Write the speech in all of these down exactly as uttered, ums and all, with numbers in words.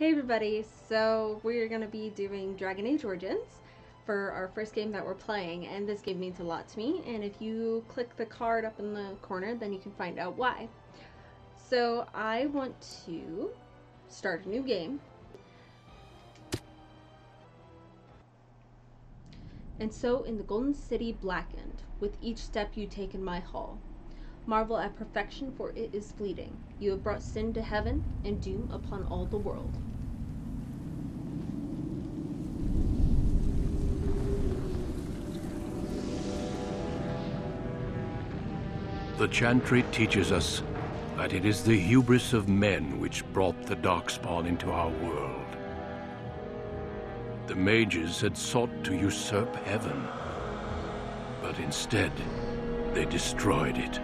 Hey everybody, so we're going to be doing Dragon Age Origins for our first game that we're playing, and this game means a lot to me, and if you click the card up in the corner then you can find out why. So I want to start a new game, and so in the Golden City blackened, with each step you take in my hall. Marvel at perfection, for it is fleeting. You have brought sin to heaven and doom upon all the world. The Chantry teaches us that it is the hubris of men which brought the Darkspawn into our world. The mages had sought to usurp heaven, but instead they destroyed it.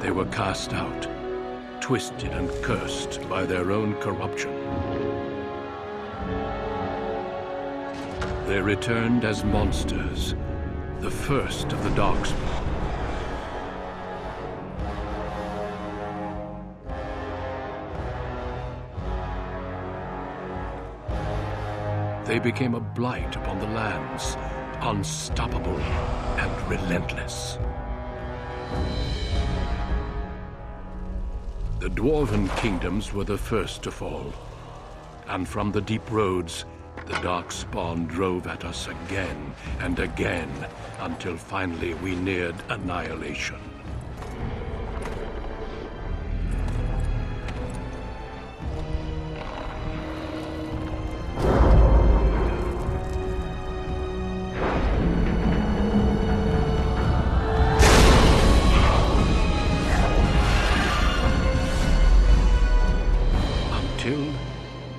They were cast out, twisted and cursed by their own corruption. They returned as monsters, the first of the Darkspawn. They became a blight upon the lands, unstoppable and relentless. The Dwarven kingdoms were the first to fall, and from the deep roads, the Darkspawn drove at us again and again, until finally we neared annihilation.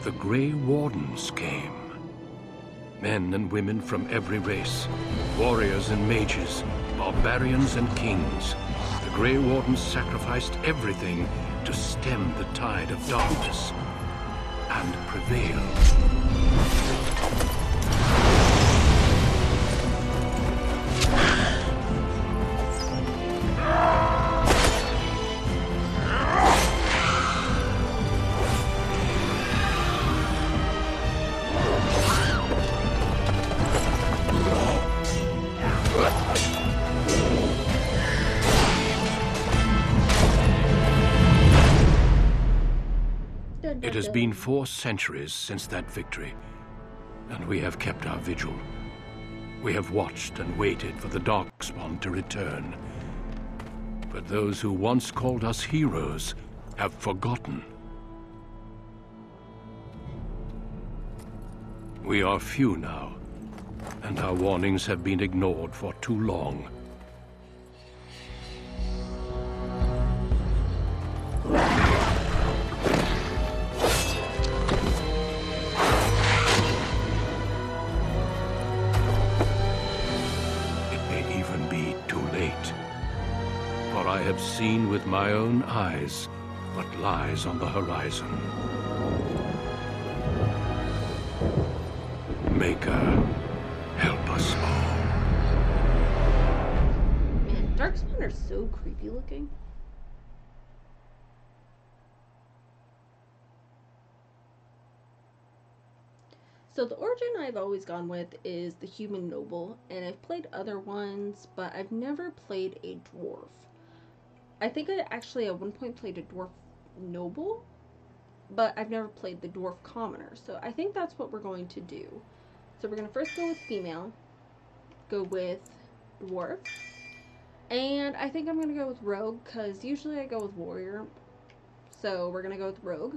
The Grey Wardens came. Men and women from every race, warriors and mages, barbarians and kings. The Grey Wardens sacrificed everything to stem the tide of darkness and prevailed. It has been four centuries since that victory, and we have kept our vigil. We have watched and waited for the Darkspawn to return. But those who once called us heroes have forgotten. We are few now, and our warnings have been ignored for too long. Have seen with my own eyes what lies on the horizon. Maker, help us all. Man, Darkspawn are so creepy looking. So the origin I've always gone with is the human noble, and I've played other ones, but I've never played a dwarf. I think I actually at one point played a dwarf noble, but I've never played the dwarf commoner. So I think that's what we're going to do. So we're going to first go with female, go with dwarf, and I think I'm going to go with rogue because usually I go with warrior. So we're going to go with rogue,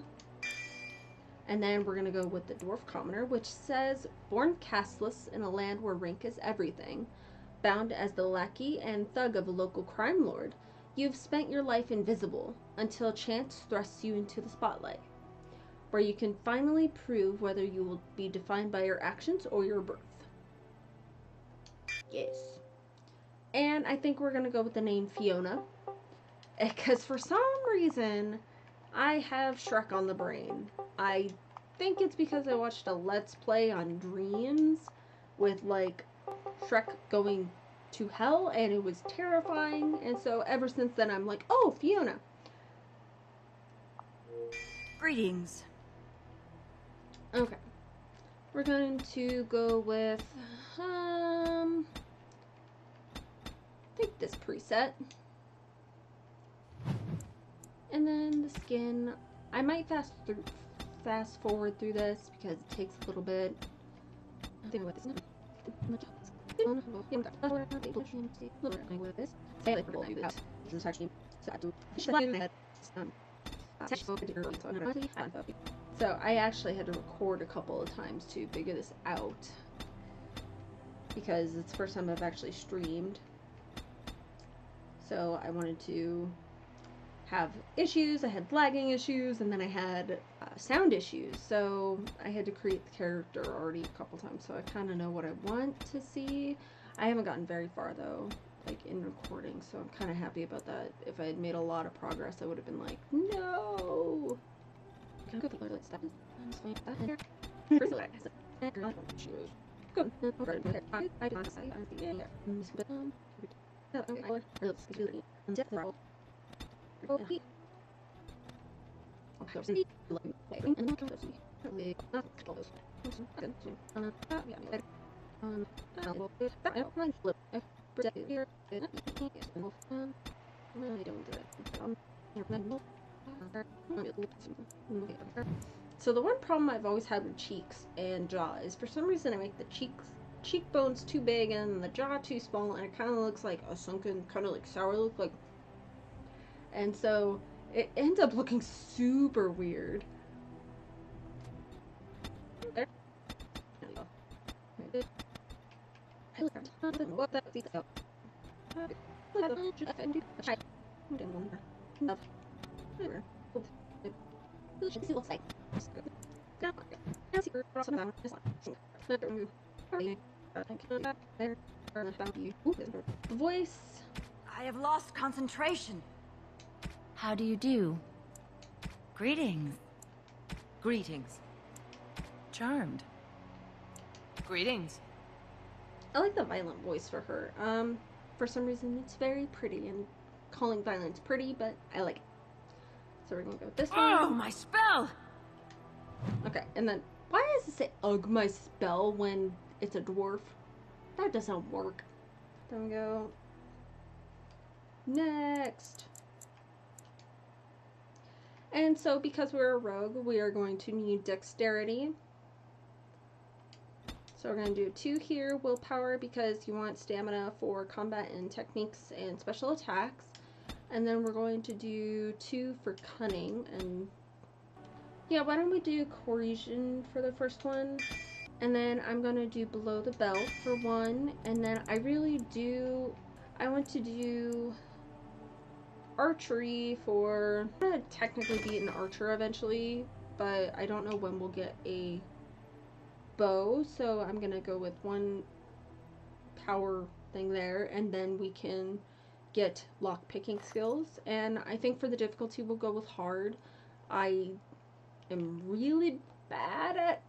and then we're going to go with the dwarf commoner, which says born casteless in a land where rank is everything, bound as the lackey and thug of a local crime lord. You've spent your life invisible, until chance thrusts you into the spotlight, where you can finally prove whether you will be defined by your actions or your birth. Yes. And I think we're going to go with the name Fiona, because for some reason, I have Shrek on the brain. I think it's because I watched a Let's Play on Dreams with, like, Shrek going to hell, and it was terrifying. And so ever since then, I'm like, oh, Fiona. Greetings. Okay. We're going to go with, um, I think this preset. And then the skin. I might fast through, fast forward through this because it takes a little bit. I think what this is. So I actually had to record a couple of times to figure this out because it's the first time I've actually streamed. So I wanted to have issues. I had lagging issues, and then I had uh, sound issues, so I had to create the character already a couple times, so I kind of know what I want to see. I haven't gotten very far though, like in recording, so I'm kind of happy about that. If I had made a lot of progress, I would have been like, no. So the one problem I've always had with cheeks and jaw is for some reason I make the cheeks cheekbones too big and the jaw too small, and it kind of looks like a sunken, kind of like sour look, like. And so it ends up looking super weird. Voice. I have lost concentration. How do you do? Greetings. Greetings. Charmed. Greetings. I like the violent voice for her. Um, for some reason it's very pretty, and calling violence pretty, but I like it. So we're gonna go with this one. Oh, my spell! Okay, and then why does it say ugh my spell when it's a dwarf? That doesn't work. Then we go next. And so, because we're a rogue, we are going to need dexterity. So we're going to do two here, willpower, because you want stamina for combat and techniques and special attacks. And then we're going to do two for cunning. And yeah, why don't we do coercion for the first one? And then I'm going to do below the belt for one. And then I really do, I want to do archery for, I'm gonna technically be an archer eventually, but I don't know when we'll get a bow, so I'm gonna go with one power thing there, and then we can get lock picking skills. And I think for the difficulty we'll go with hard. I am really bad at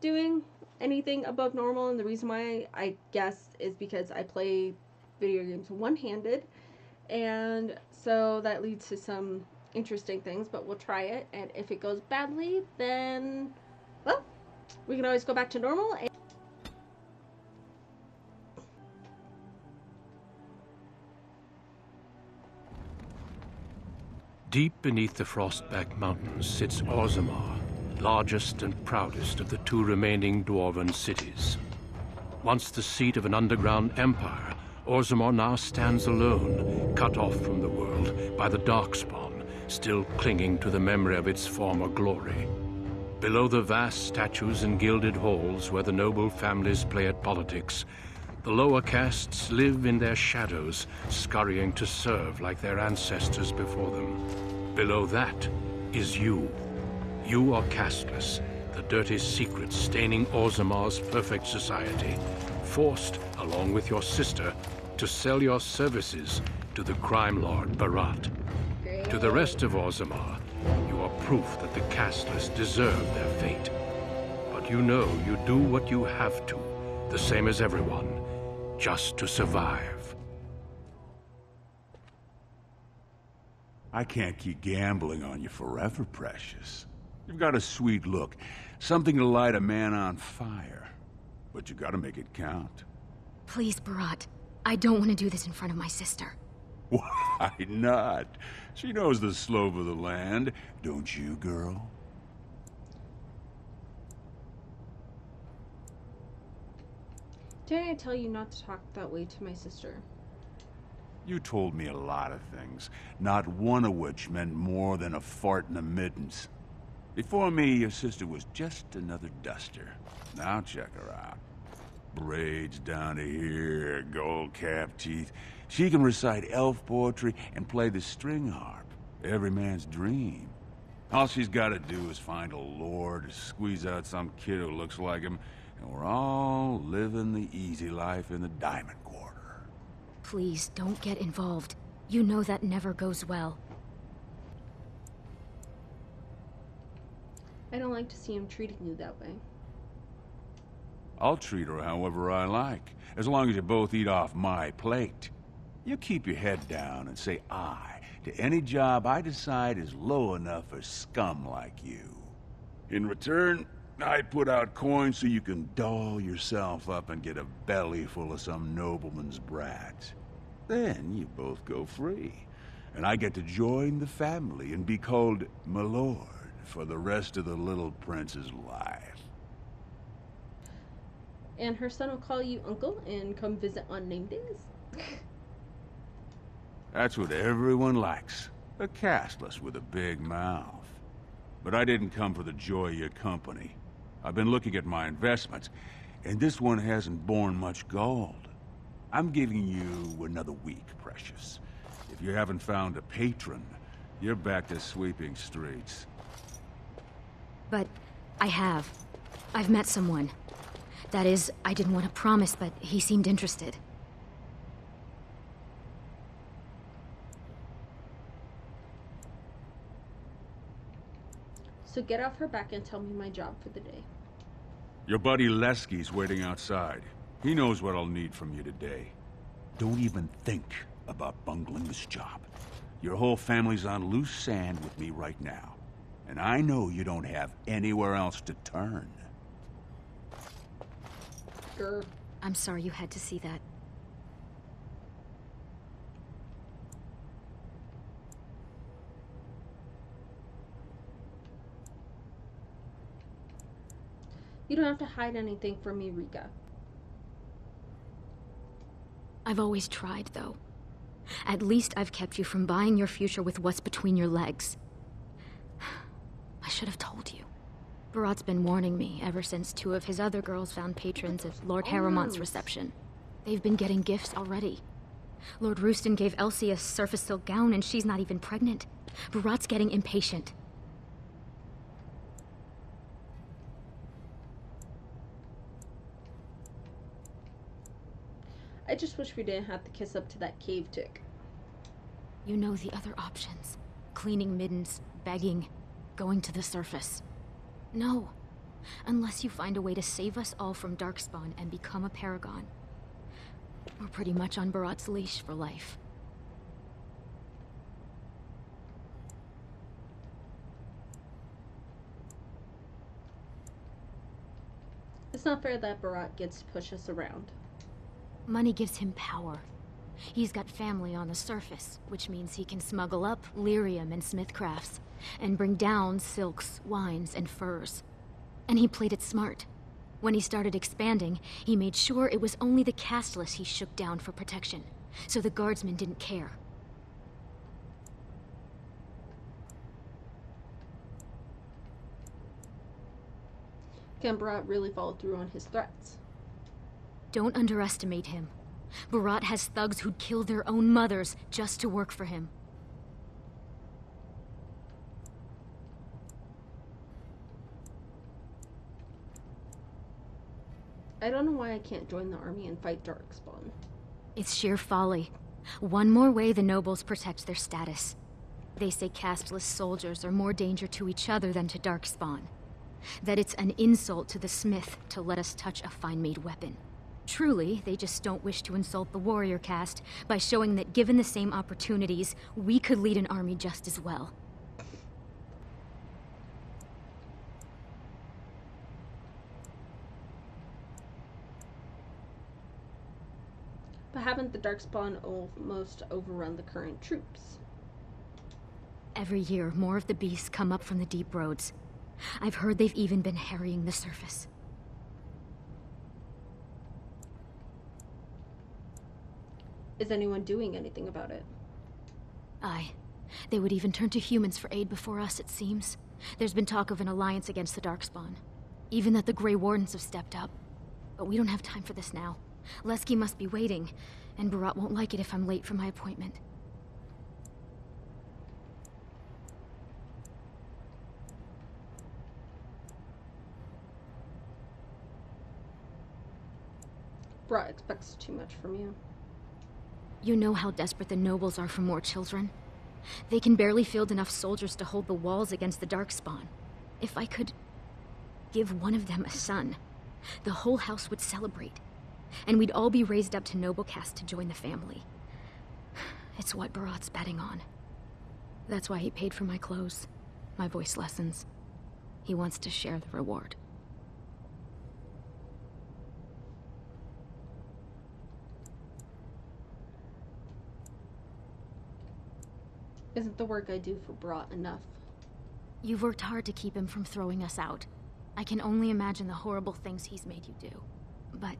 doing anything above normal, and the reason why I guess is because I play video games one-handed. And so that leads to some interesting things, but we'll try it, and if it goes badly, then, well, we can always go back to normal. And deep beneath the Frostback Mountains sits Orzammar, largest and proudest of the two remaining dwarven cities. Once the seat of an underground empire, Orzammar now stands alone, cut off from the world by the Darkspawn, still clinging to the memory of its former glory. Below the vast statues and gilded halls where the noble families play at politics, the lower castes live in their shadows, scurrying to serve like their ancestors before them. Below that is you. You are casteless, the dirty secret staining Orzammar's perfect society, forced, along with your sister, to sell your services to the crime lord Beraht. To the rest of Orzammar, you are proof that the casteless deserve their fate. But you know you do what you have to, the same as everyone. just to survive. I can't keep gambling on you forever, precious. You've got a sweet look, something to light a man on fire. But you gotta make it count. Please, Beraht. I don't want to do this in front of my sister. Why not? She knows the slope of the land, don't you, girl? Didn't I tell you not to talk that way to my sister? You told me a lot of things, not one of which meant more than a fart in the middens. Before me, your sister was just another duster. Now check her out. Braids down to here, gold cap teeth. She can recite elf poetry and play the string harp. Every man's dream. All she's got to do is find a lure to squeeze out some kid who looks like him, and we're all living the easy life in the Diamond Quarter. Please, don't get involved. You know that never goes well. I don't like to see him treating you that way. I'll treat her however I like, as long as you both eat off my plate. You keep your head down and say aye to any job I decide is low enough for scum like you. In return, I put out coins so you can doll yourself up and get a belly full of some nobleman's brat. Then you both go free, and I get to join the family and be called my lord for the rest of the little prince's life. And her son will call you uncle and come visit on name days. That's what everyone likes. A castless with a big mouth. But I didn't come for the joy of your company. I've been looking at my investments, and this one hasn't borne much gold. I'm giving you another week, precious. If you haven't found a patron, you're back to sweeping streets. But I have. I've met someone. That is, I didn't want to promise, but he seemed interested. So get off her back and tell me my job for the day. Your buddy Leske's waiting outside. He knows what I'll need from you today. Don't even think about bungling this job. Your whole family's on loose sand with me right now. And I know you don't have anywhere else to turn. I'm sorry you had to see that. You don't have to hide anything from me, Rika. I've always tried, though. At least I've kept you from buying your future with what's between your legs. I should have told you. Beraht's been warning me ever since two of his other girls found patrons at Lord oh, Haramont's nice. reception. They've been getting gifts already. Lord Rooston gave Elsie a surface silk gown and she's not even pregnant. Beraht's getting impatient. I just wish we didn't have to kiss up to that cave tick. You know the other options. Cleaning middens, begging, going to the surface. No, unless you find a way to save us all from Darkspawn and become a paragon. We're pretty much on Beraht's leash for life. It's not fair that Beraht gets to push us around. Money gives him power. He's got family on the surface, which means he can smuggle up lyrium and smithcrafts, and bring down silks, wines, and furs. And he played it smart. When he started expanding, he made sure it was only the castless he shook down for protection, so the guardsmen didn't care. Can Beraht really follow through on his threats? Don't underestimate him. Beraht has thugs who'd kill their own mothers just to work for him. I don't know why I can't join the army and fight Darkspawn. It's sheer folly. One more way the nobles protect their status. They say casteless soldiers are more danger to each other than to Darkspawn. That it's an insult to the smith to let us touch a fine-made weapon. Truly, they just don't wish to insult the warrior caste by showing that given the same opportunities, we could lead an army just as well. But haven't the Darkspawn almost overrun the current troops? Every year, more of the beasts come up from the deep roads. I've heard they've even been harrying the surface. Is anyone doing anything about it? Aye. They would even turn to humans for aid before us, it seems. There's been talk of an alliance against the Darkspawn. Even that the Grey Wardens have stepped up. But we don't have time for this now. Leske must be waiting, and Beraht won't like it if I'm late for my appointment. Beraht expects too much from you. You know how desperate the nobles are for more children. They can barely field enough soldiers to hold the walls against the Darkspawn. If I could give one of them a son, the whole house would celebrate. And we'd all be raised up to noble caste to join the family. It's what Beraht's betting on. That's why he paid for my clothes, my voice lessons. He wants to share the reward. Isn't the work I do for Beraht enough? You've worked hard to keep him from throwing us out. I can only imagine the horrible things he's made you do. But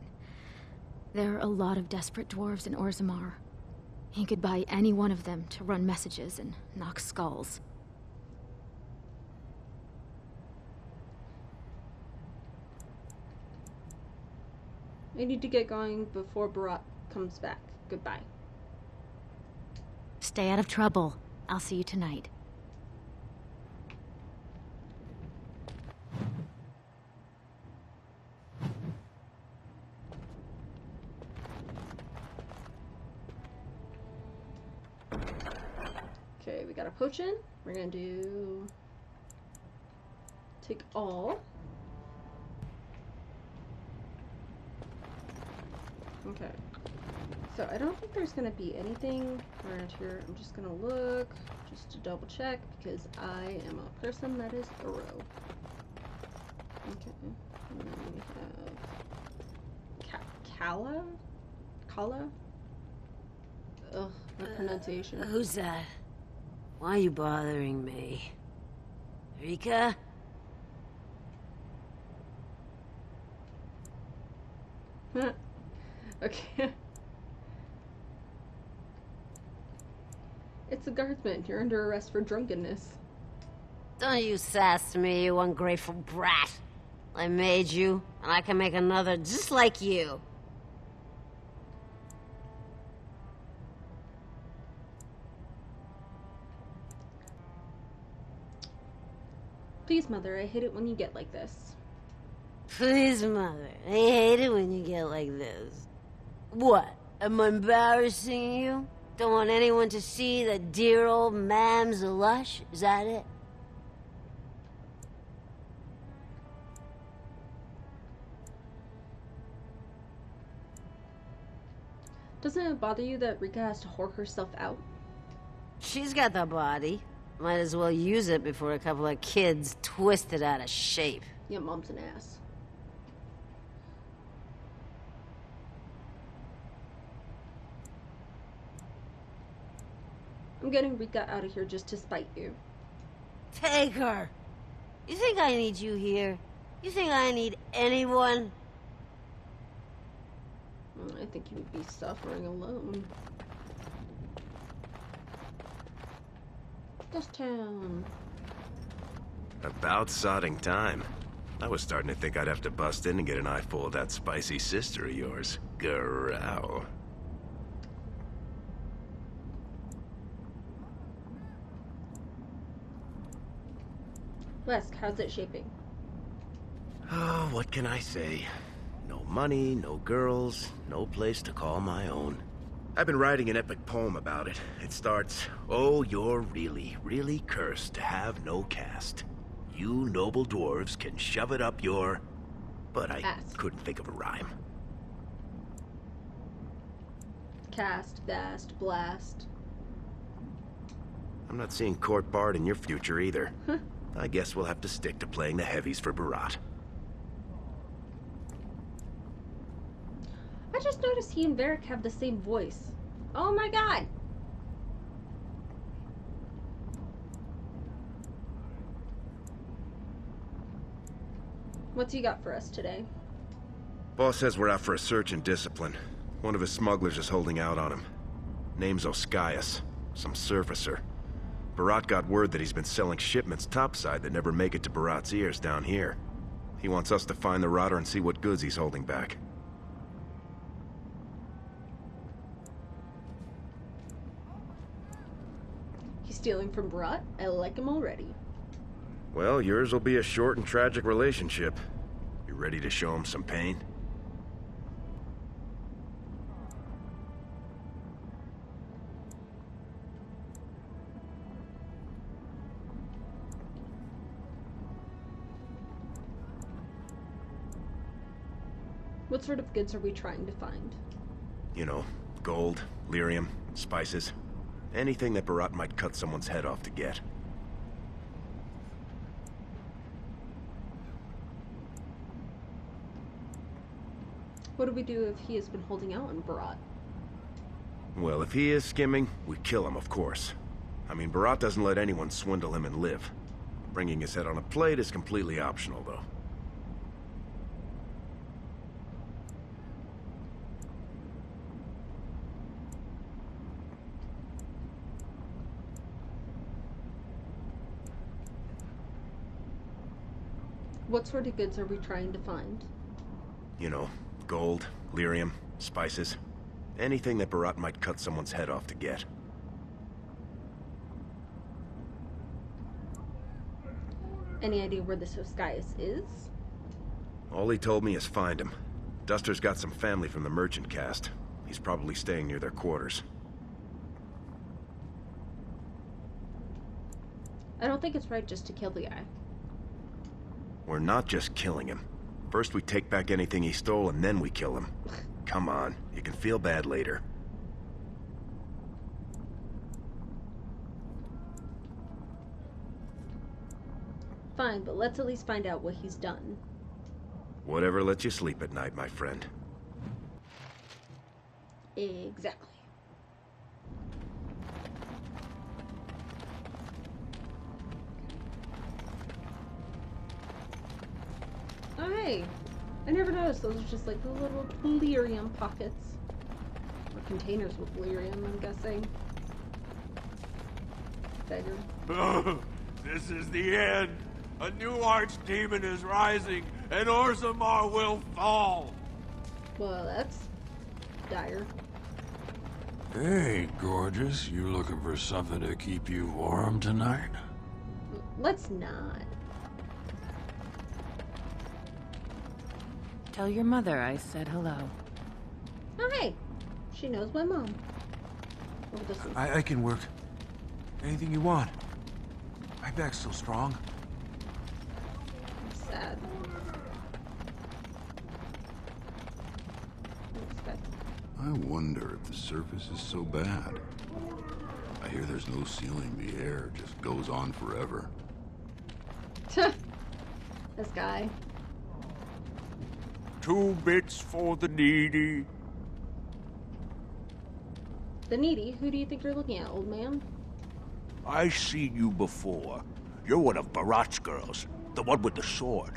there are a lot of desperate dwarves in Orzammar. He could buy any one of them to run messages and knock skulls. I need to get going before Beraht comes back. Goodbye. Stay out of trouble. I'll see you tonight. Okay, we got a potion. We're gonna do... take all. Okay. So I don't think there's gonna be anything around here. I'm just gonna look, just to double check, because I am a person that is thorough. Okay, and then we have Ka Kala? Kala? Ugh, the uh, pronunciation. Who's that? Why are you bothering me? Rika? Okay. It's a guardsman. You're under arrest for drunkenness. Don't you sass me, you ungrateful brat. I made you, and I can make another just like you. Please, Mother, I hate it when you get like this. Please, Mother, I hate it when you get like this. What? Am I embarrassing you? Don't want anyone to see that dear old Mam's a lush? Is that it? Doesn't it bother you that Rika has to whore herself out? She's got the body. Might as well use it before a couple of kids twist it out of shape. Your mom's an ass. I'm getting Rika out of here just to spite you. Take her! You think I need you here? You think I need anyone? I think you would be suffering alone. This town. About sodding time. I was starting to think I'd have to bust in and get an eyeful of that spicy sister of yours. Growl. Lesk, how's it shaping? Oh, what can I say? No money, no girls, no place to call my own. I've been writing an epic poem about it. It starts, "Oh, you're really, really cursed to have no caste. You noble dwarves can shove it up your..." But I Ask. couldn't think of a rhyme. Cast, Bast, Blast. I'm not seeing Court Bard in your future either. I guess we'll have to stick to playing the heavies for Beraht. I just noticed he and Varric have the same voice. Oh my god! What's he got for us today? Boss says we're out for a search and discipline. One of his smugglers is holding out on him. Name's Oscaeus, some surfacer. Beraht got word that he's been selling shipments topside that never make it to Beraht's ears down here. He wants us to find the rotter and see what goods he's holding back. He's stealing from Beraht? I like him already. Well, yours will be a short and tragic relationship. You ready to show him some pain? What sort of goods are we trying to find? You know, gold, lyrium, spices. Anything that Beraht might cut someone's head off to get. What do we do if he has been holding out on Beraht? Well, if he is skimming, we kill him, of course. I mean, Beraht doesn't let anyone swindle him and live. Bringing his head on a plate is completely optional, though. What sort of goods are we trying to find? You know, gold, lyrium, spices. Anything that Beraht might cut someone's head off to get. Any idea where this Oscaeus is? All he told me is find him. Duster's got some family from the merchant caste. He's probably staying near their quarters. I don't think it's right just to kill the guy. We're not just killing him. First we take back anything he stole, and then we kill him. Come on, you can feel bad later. Fine, but let's at least find out what he's done. Whatever lets you sleep at night, my friend. Exactly. Oh, hey. I never noticed those are just like the little lyrium pockets. Or containers with lyrium, I'm guessing. Beggar. Oh, this is the end. A new archdemon is rising, and Orzammar will fall. Well, that's dire. Hey, gorgeous. You looking for something to keep you warm tonight? Let's not. Tell your mother I said hello. Oh, hey. She knows my mom. Oh, this is... I, I can work. Anything you want. My back's so strong. I'm sad. I wonder if the surface is so bad. I hear there's no ceiling. The air just goes on forever. This guy. Two bits for the needy. The needy? Who do you think you're looking at, old man? I've seen you before. You're one of Beraht's girls. The one with the sword.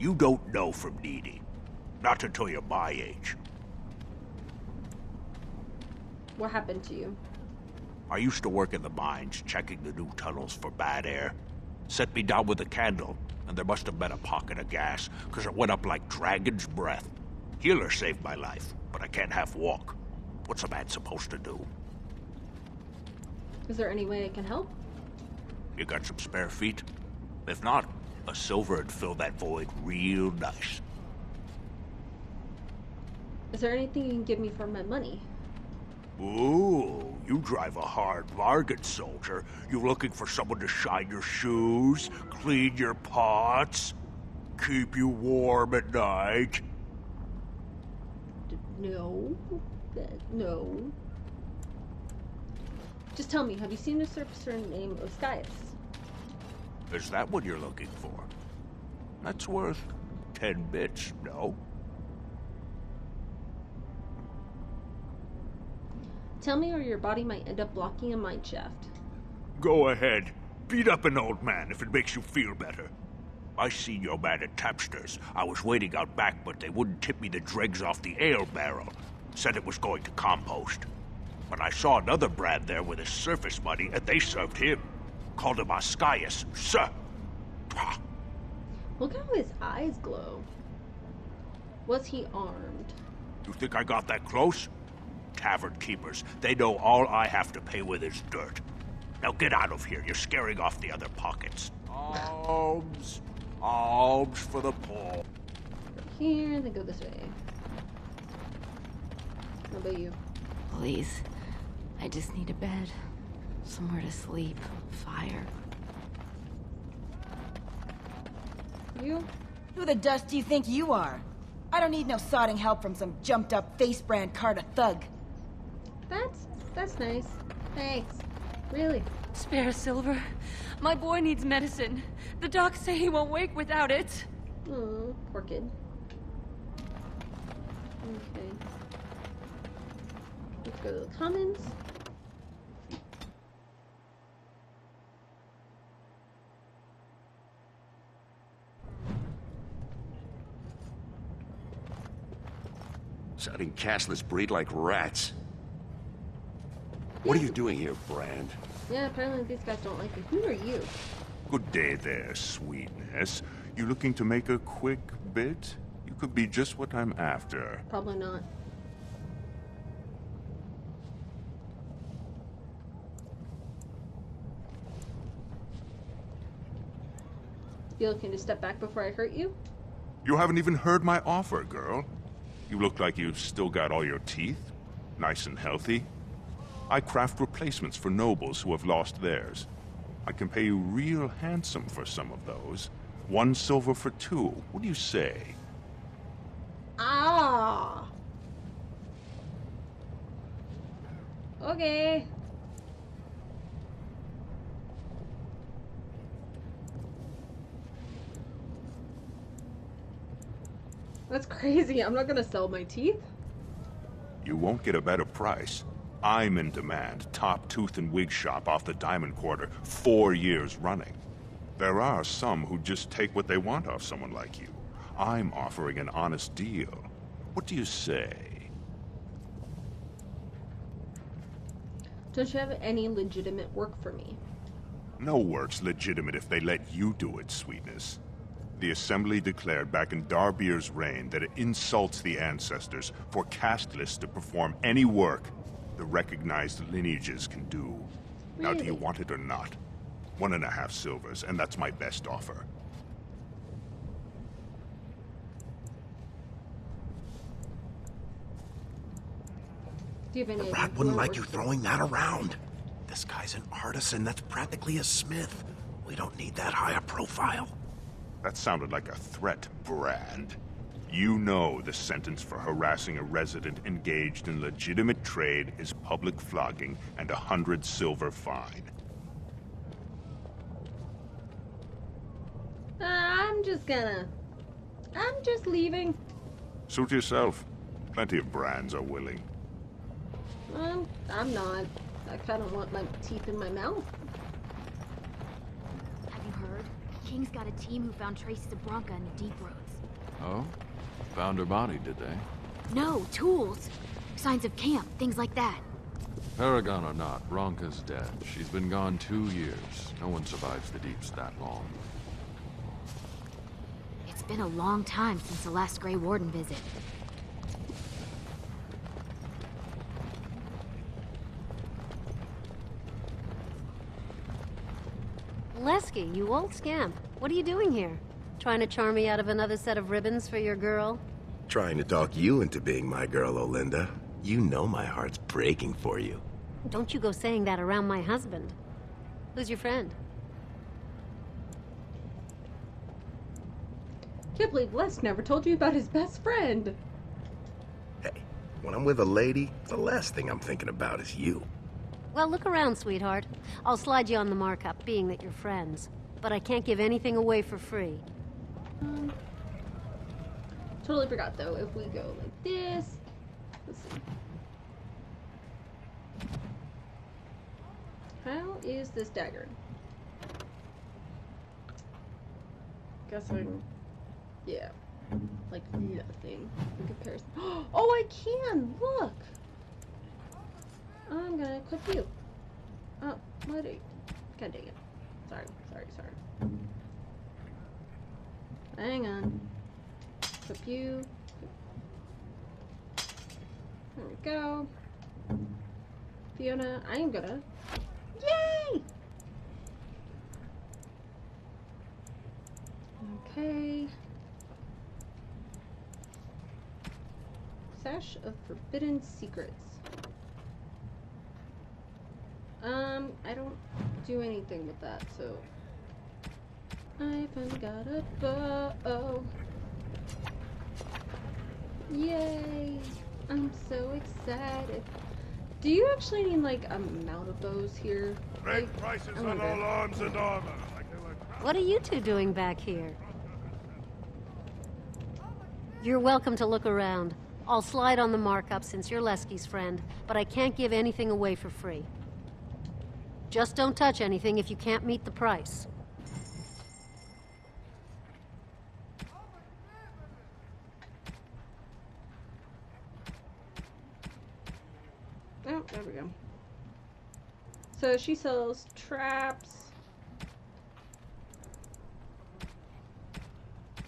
You don't know from needy. Not until you're my age. What happened to you? I used to work in the mines, checking the new tunnels for bad air. Set me down with a candle. And there must have been a pocket of gas, because it went up like dragon's breath. Healer saved my life, but I can't half walk. What's a man supposed to do? Is there any way I can help? You got some spare feet? If not, a silver would fill that void real nice. Is there anything you can give me for my money? Ooh, you drive a hard bargain, soldier. You looking for someone to shine your shoes, clean your pots, keep you warm at night? No. No. Just tell me, have you seen a surfacer named Oscaeus? Is that what you're looking for? That's worth ten bits, no? Tell me or your body might end up blocking a mine shaft. Go ahead. Beat up an old man if it makes you feel better. I seen your man at Tapster's. I was waiting out back, but they wouldn't tip me the dregs off the ale barrel. Said it was going to compost. But I saw another Brad there with his surface money, and they served him. Called him Oscaeus, sir. Look how his eyes glow. Was he armed? You think I got that close? Tavern keepers, they know all I have to pay with is dirt. Now get out of here, you're scaring off the other pockets. Alms, alms for the poor. Here, and then go this way. What about you? Please, I just need a bed, somewhere to sleep, fire. You? Who the dust do you think you are? I don't need no sodding help from some jumped-up face-brand Carta thug. That's... that's nice. Thanks. Really. Spare silver. My boy needs medicine. The docs say he won't wake without it. Oh, poor kid. Okay. Let's go to the commons. Sounding castless breed like rats. What are you doing here, Brand? Yeah, apparently these guys don't like you. Who are you? Good day there, sweetness. You looking to make a quick bit? You could be just what I'm after. Probably not. You looking to step back before I hurt you? You haven't even heard my offer, girl. You look like you've still got all your teeth, nice and healthy. I craft replacements for nobles who have lost theirs. I can pay you real handsome for some of those. One silver for two. What do you say? Ah. Okay. That's crazy. I'm not gonna sell my teeth. You won't get a better price. I'm in demand. Top tooth and wig shop off the Diamond Quarter four years running. There are some who just take what they want off someone like you. I'm offering an honest deal. What do you say? Don't you have any legitimate work for me? No work's legitimate if they let you do it, sweetness. The Assembly declared back in Darbir's reign that it insults the ancestors for castless to perform any work the recognized lineages can do. Really? Now, do you want it or not? One and a half silvers, and that's my best offer. Do you have any the rat wouldn't like you throwing that around. This guy's an artisan. That's practically a smith. We don't need that high a profile. That sounded like a threat, Brand. You know the sentence for harassing a resident engaged in legitimate trade is public flogging and a hundred silver fine. Uh, I'm just gonna... I'm just leaving. Suit yourself. Plenty of brands are willing. Um, I'm not. I kind of want my teeth in my mouth. Have you heard? King's got a team who found traces of Branca in the deep roads. Oh? Found her body, did they? No, tools. Signs of camp, things like that. Paragon or not, Branca's dead. She's been gone two years. No one survives the deeps that long. It's been a long time since the last Grey Warden visit. Leske, you old scamp. What are you doing here? Trying to charm me out of another set of ribbons for your girl? Trying to talk you into being my girl, Olinda. You know my heart's breaking for you. Don't you go saying that around my husband. Who's your friend? Can't believe Leske never told you about his best friend. Hey, when I'm with a lady, the last thing I'm thinking about is you. Well, look around, sweetheart. I'll slide you on the markup, being that you're friends. But I can't give anything away for free. Um, totally forgot, though. If we go like this... Let's see. How is this dagger? Guess I... Yeah. Like, nothing in comparison. Oh, I can! Look! I'm gonna equip you. Oh, what are you? God dang it. Sorry, sorry, sorry. Hang on. Equip you. There we go. Fiona, I am gonna... Yay! Okay. Sash of Forbidden Secrets. Um, I don't do anything with that, so... I forgot a bow. Yay! I'm so excited. Do you actually need, like, a mount of bows here? Great like, prices oh on all arms and armor. What are you two doing back here? You're welcome to look around. I'll slide on the markup since you're Leske's friend, but I can't give anything away for free. Just don't touch anything if you can't meet the price. Oh, there we go. So she sells traps.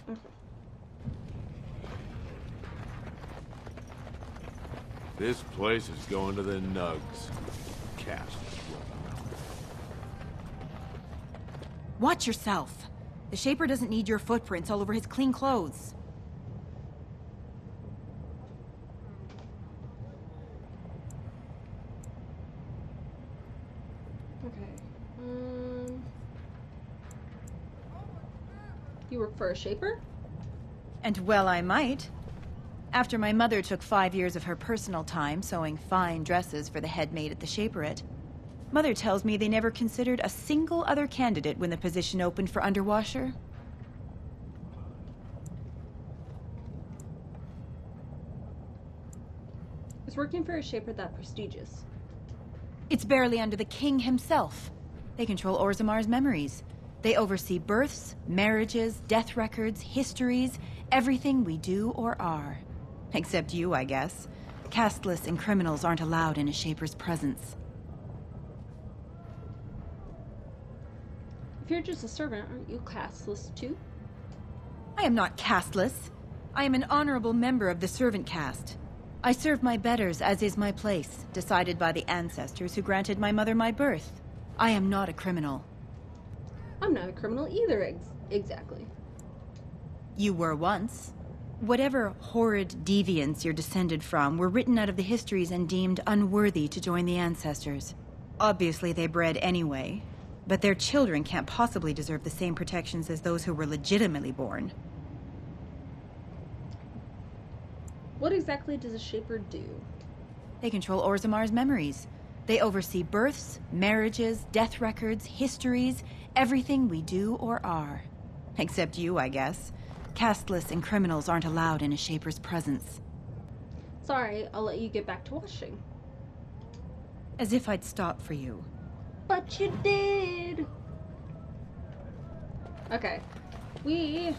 Okay. This place is going to the nugs. Cast. Watch yourself. The Shaper doesn't need your footprints all over his clean clothes. Okay. Um. You work for a Shaper? And well, I might. After my mother took five years of her personal time sewing fine dresses for the head maid at the Shaperate, Mother tells me they never considered a single other candidate when the position opened for underwasher. Is working for a Shaper that prestigious? It's barely under the king himself. They control Orzammar's memories. They oversee births, marriages, death records, histories, everything we do or are. Except you, I guess. Castless and criminals aren't allowed in a Shaper's presence. If you're just a servant, aren't you castless too? I am not castless. I am an honorable member of the servant caste. I serve my betters, as is my place, decided by the ancestors who granted my mother my birth. I am not a criminal. I'm not a criminal either, ex exactly. You were once. Whatever horrid deviants you're descended from were written out of the histories and deemed unworthy to join the ancestors. Obviously they bred anyway, but their children can't possibly deserve the same protections as those who were legitimately born. What exactly does a Shaper do? They control Orzammar's memories. They oversee births, marriages, death records, histories, everything we do or are. Except you, I guess. Castless and criminals aren't allowed in a Shaper's presence. Sorry, I'll let you get back to washing. As if I'd stop for you. But you did! Okay. We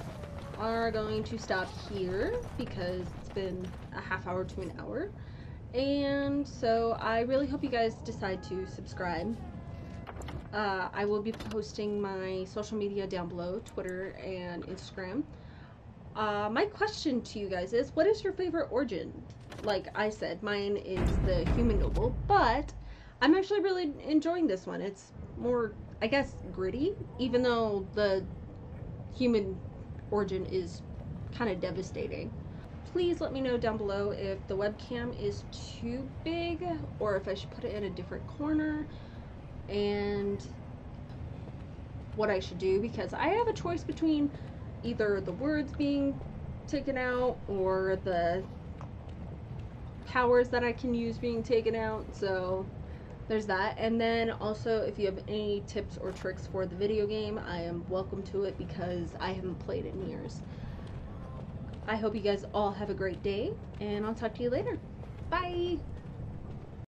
are going to stop here because it's been a half hour to an hour. And so I really hope you guys decide to subscribe. Uh, I will be posting my social media down below, Twitter and Instagram. Uh, my question to you guys is, what is your favorite origin? Like I said, mine is the human noble, but I'm actually really enjoying this one. It's more, I guess, gritty, even though the human origin is kind of devastating. Please let me know down below if the webcam is too big or if I should put it in a different corner and what I should do, because I have a choice between either the words being taken out or the powers that I can use being taken out. So there's that. And then also, if you have any tips or tricks for the video game, I am welcome to it because I haven't played it in years. I hope you guys all have a great day, and I'll talk to you later. Bye!